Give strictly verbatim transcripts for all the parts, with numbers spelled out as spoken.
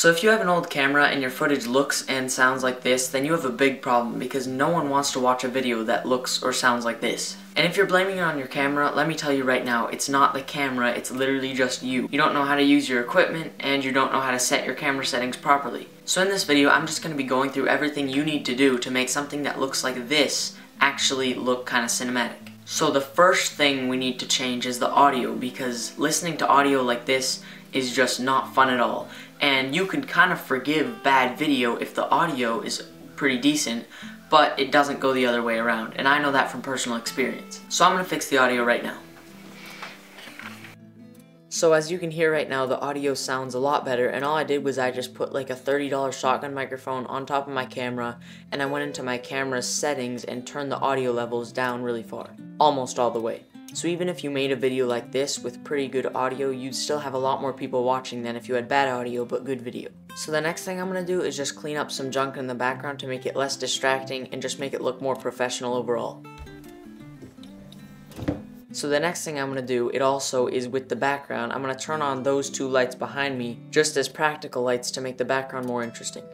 So if you have an old camera and your footage looks and sounds like this, then you have a big problem because no one wants to watch a video that looks or sounds like this. And if you're blaming it on your camera, let me tell you right now, it's not the camera, it's literally just you. You don't know how to use your equipment, and you don't know how to set your camera settings properly. So in this video, I'm just going to be going through everything you need to do to make something that looks like this actually look kind of cinematic. So the first thing we need to change is the audio, because listening to audio like this is just not fun at all. And you can kind of forgive bad video if the audio is pretty decent, but it doesn't go the other way around, and I know that from personal experience. So I'm going to fix the audio right now. So as you can hear right now, the audio sounds a lot better, and all I did was I just put like a thirty dollar shotgun microphone on top of my camera, and I went into my camera's settings and turned the audio levels down really far, almost all the way. So even if you made a video like this with pretty good audio, you'd still have a lot more people watching than if you had bad audio but good video. So the next thing I'm going to do is just clean up some junk in the background to make it less distracting and just make it look more professional overall. So the next thing I'm going to do, it also is with the background, I'm going to turn on those two lights behind me just as practical lights to make the background more interesting.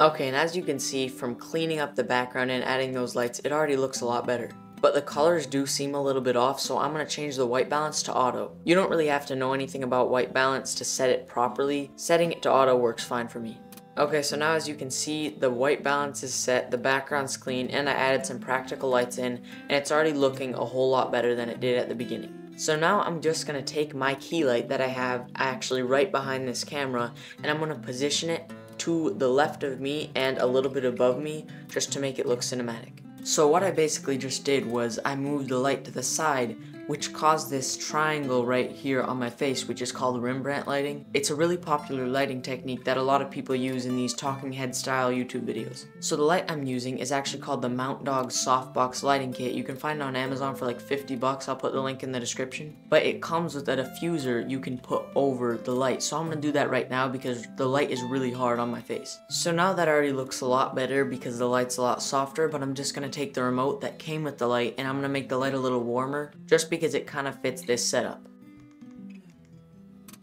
Okay, and as you can see, from cleaning up the background and adding those lights, it already looks a lot better. But the colors do seem a little bit off, so I'm going to change the white balance to auto. You don't really have to know anything about white balance to set it properly. Setting it to auto works fine for me. Okay, so now as you can see, the white balance is set, the background's clean, and I added some practical lights in, and it's already looking a whole lot better than it did at the beginning. So now I'm just going to take my key light that I have actually right behind this camera, and I'm going to position it to the left of me and a little bit above me just to make it look cinematic. So what I basically just did was I moved the light to the side, which caused this triangle right here on my face, which is called Rembrandt lighting. It's a really popular lighting technique that a lot of people use in these talking head style YouTube videos. So the light I'm using is actually called the Mount Dog Softbox Lighting Kit. You can find it on Amazon for like fifty bucks. I'll put the link in the description. But it comes with a diffuser you can put over the light. So I'm gonna do that right now because the light is really hard on my face. So now that already looks a lot better because the light's a lot softer, but I'm just gonna take the remote that came with the light and I'm gonna make the light a little warmer just because because it kind of fits this setup.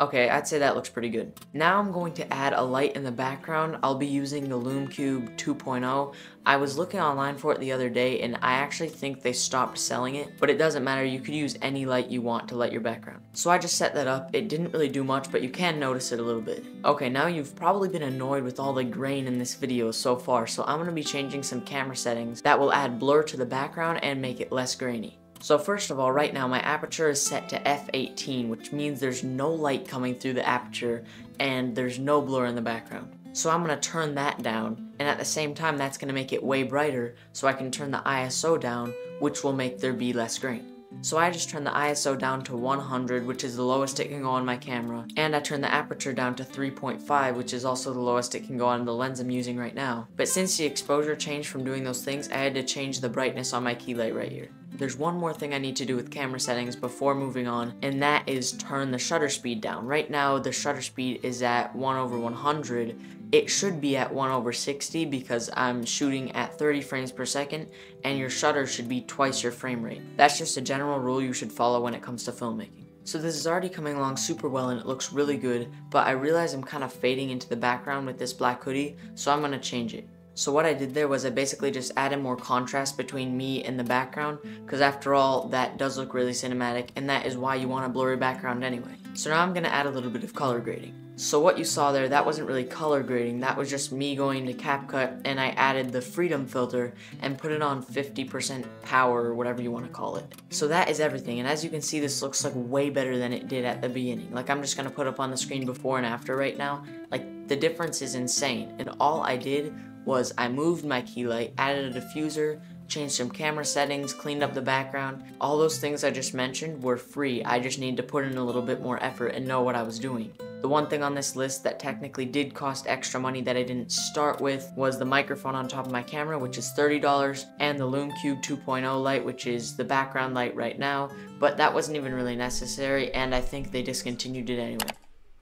Okay, I'd say that looks pretty good. Now I'm going to add a light in the background. I'll be using the Lume Cube two point oh. I was looking online for it the other day and I actually think they stopped selling it, but it doesn't matter, you could use any light you want to light your background. So I just set that up. It didn't really do much, but you can notice it a little bit. Okay, now you've probably been annoyed with all the grain in this video so far, so I'm gonna be changing some camera settings that will add blur to the background and make it less grainy. So first of all, right now my aperture is set to f eighteen, which means there's no light coming through the aperture and there's no blur in the background. So I'm going to turn that down, and at the same time that's going to make it way brighter, so I can turn the I S O down, which will make there be less grain. So I just turned the I S O down to one hundred, which is the lowest it can go on my camera, and I turned the aperture down to three point five, which is also the lowest it can go on the lens I'm using right now. But since the exposure changed from doing those things, I had to change the brightness on my key light right here. There's one more thing I need to do with camera settings before moving on, and that is turn the shutter speed down. Right now the shutter speed is at one over one hundred. It should be at one over sixty because I'm shooting at thirty frames per second, and your shutter should be twice your frame rate. That's just a general rule you should follow when it comes to filmmaking. So this is already coming along super well and it looks really good, but I realize I'm kind of fading into the background with this black hoodie, so I'm going to change it. So what I did there was I basically just added more contrast between me and the background, because after all, that does look really cinematic, and that is why you want a blurry background anyway. So now I'm going to add a little bit of color grading. So what you saw there, that wasn't really color grading, that was just me going to CapCut and I added the freedom filter and put it on fifty percent power or whatever you want to call it. So that is everything, and as you can see, this looks like way better than it did at the beginning. Like, I'm just going to put up on the screen before and after right now. Like, the difference is insane, and all I did was I moved my key light, added a diffuser, changed some camera settings, cleaned up the background. All those things I just mentioned were free, I just need to put in a little bit more effort and know what I was doing. The one thing on this list that technically did cost extra money that I didn't start with was the microphone on top of my camera, which is thirty dollars, and the Lume Cube two point oh light, which is the background light right now, but that wasn't even really necessary, and I think they discontinued it anyway.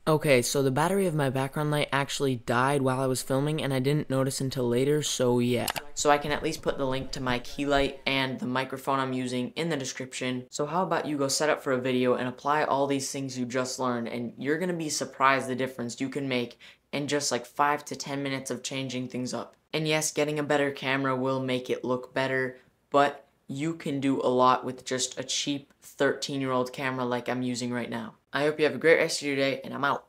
Okay, so the battery of my background light actually died while I was filming, and I didn't notice until later, so yeah. so I can at least put the link to my key light and the microphone I'm using in the description. So how about you go set up for a video and apply all these things you just learned, and you're gonna be surprised the difference you can make in just like five to ten minutes of changing things up. And yes, getting a better camera will make it look better, but you can do a lot with just a cheap thirteen year old camera like I'm using right now. I hope you have a great rest of your day, and I'm out.